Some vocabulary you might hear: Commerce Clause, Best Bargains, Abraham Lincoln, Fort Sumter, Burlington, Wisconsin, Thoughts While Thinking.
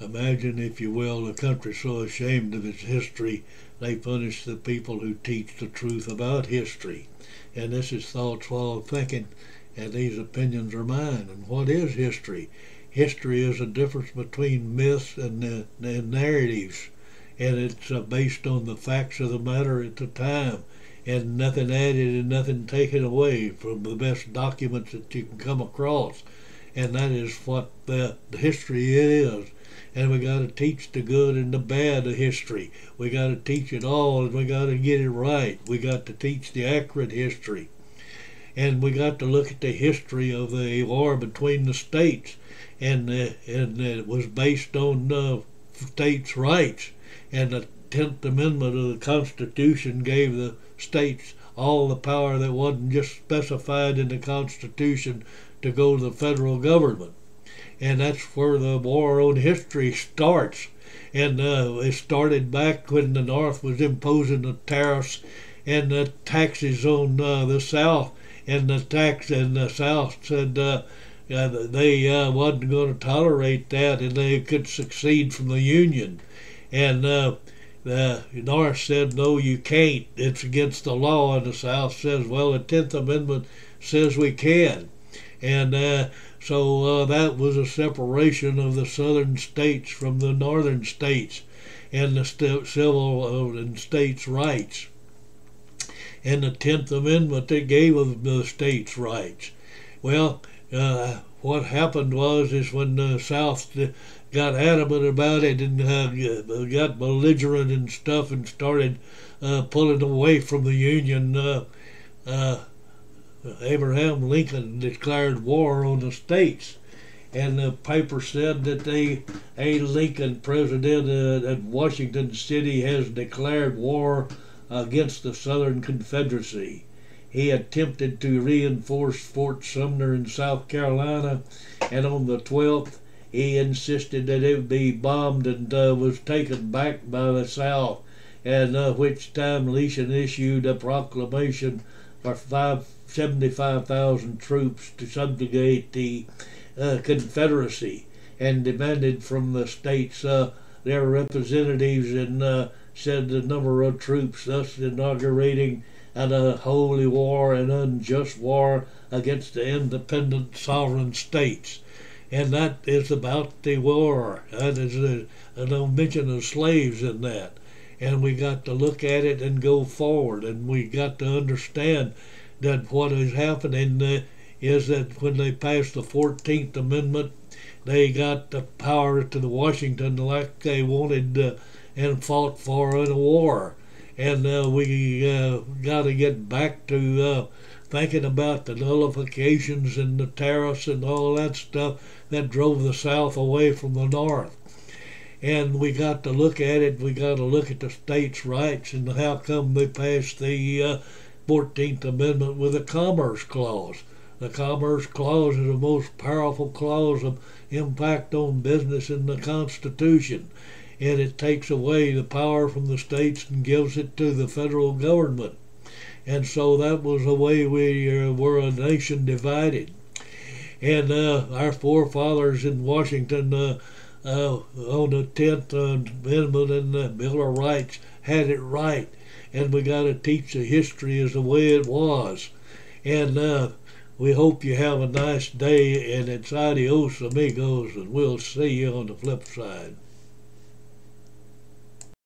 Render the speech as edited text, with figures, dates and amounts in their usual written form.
Imagine, if you will, a country so ashamed of its history, they punish the people who teach the truth about history. And this is Thoughts While Thinking, and these opinions are mine. And what is history? History is a difference between myths and narratives, and it's based on the facts of the matter at the time, and nothing added and nothing taken away from the best documents that you can come across. And that is what the history is. And we got to teach the good and the bad of history. We got to teach it all, and we got to get it right. We got to teach the accurate history. And we got to look at the history of the war between the states, and it was based on states' rights. And the 10th Amendment of the Constitution gave the states all the power that wasn't just specified in the Constitution to go to the federal government. And that's where the war on history starts. And it started back when the North was imposing the tariffs and the taxes on the South, and the South said they wasn't going to tolerate that, and they could secede from the Union. And the North said, no, you can't, it's against the law. And the South says, well, the 10th Amendment says we can. And so that was a separation of the southern states from the northern states, and the civil and states' rights, and the 10th Amendment that gave them the states' rights. Well, what happened was when the South got adamant about it and got belligerent and stuff and started pulling away from the Union, Abraham Lincoln declared war on the states, and the paper said that A. Lincoln, president at Washington City, has declared war against the Southern Confederacy. He attempted to reinforce Fort Sumter in South Carolina, and on the 12th, he insisted that it be bombed and was taken back by the South, and which time Lincoln issued a proclamation for 75,000 troops to subjugate the Confederacy, and demanded from the states their representatives, and said the number of troops, thus inaugurating an unholy war, an unjust war against the independent sovereign states. And that is about the war. That is no mention of slaves in that. And we got to look at it and go forward, and we got to understand that what is happening is that when they passed the 14th Amendment, they got the power to the Washington like they wanted and fought for in a war. And we got to get back to thinking about the nullifications and the tariffs and all that stuff that drove the South away from the North. And we got to look at it. We got to look at the states' rights and how come they passed the 14th Amendment with a Commerce Clause. The Commerce Clause is the most powerful clause of impact on business in the Constitution, and it takes away the power from the states and gives it to the federal government. And so that was the way we were a nation divided. And our forefathers in Washington on the 10th Amendment and the Bill of Rights had it right. And we got to teach the history as the way it was. And we hope you have a nice day, and it's adios amigos, and we'll see you on the flip side.